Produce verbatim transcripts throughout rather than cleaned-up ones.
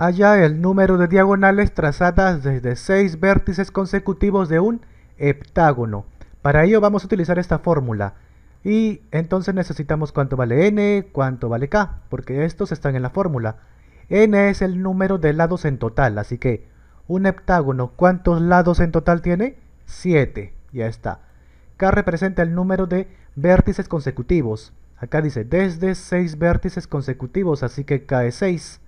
Halla el número de diagonales trazadas desde seis vértices consecutivos de un heptágono. Para ello vamos a utilizar esta fórmula. Y entonces necesitamos cuánto vale n, cuánto vale k, porque estos están en la fórmula. N es el número de lados en total, así que un heptágono, ¿cuántos lados en total tiene? siete, ya está. K representa el número de vértices consecutivos. Acá dice desde seis vértices consecutivos, así que k es seis.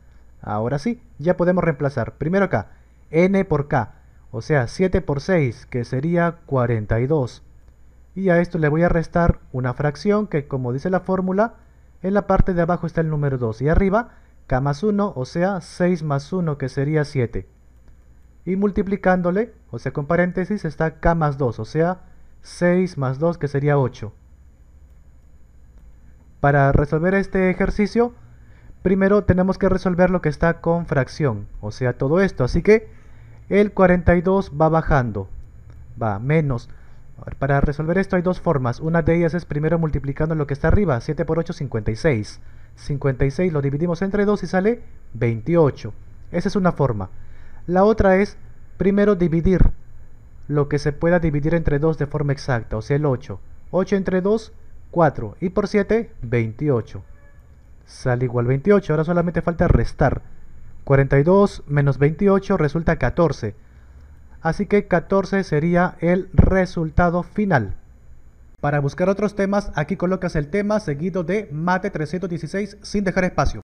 Ahora sí, ya podemos reemplazar primero acá, n por k, o sea siete por seis, que sería cuarenta y dos. Y a esto le voy a restar una fracción que, como dice la fórmula, en la parte de abajo está el número dos y arriba k más uno, o sea seis más uno, que sería siete. Y multiplicándole, o sea con paréntesis, está k más dos, o sea seis más dos, que sería ocho. Para resolver este ejercicio, primero tenemos que resolver lo que está con fracción, o sea todo esto, así que el cuarenta y dos va bajando, va menos. Para resolver esto hay dos formas, una de ellas es primero multiplicando lo que está arriba, siete por ocho, cincuenta y seis. cincuenta y seis lo dividimos entre dos y sale veintiocho, esa es una forma. La otra es primero dividir lo que se pueda dividir entre dos de forma exacta, o sea el ocho. ocho entre dos, cuatro, y por siete, veintiocho. Sale igual veintiocho, ahora solamente falta restar. cuarenta y dos menos veintiocho resulta catorce. Así que catorce sería el resultado final. Para buscar otros temas, aquí colocas el tema seguido de Mate trescientos dieciséis sin dejar espacio.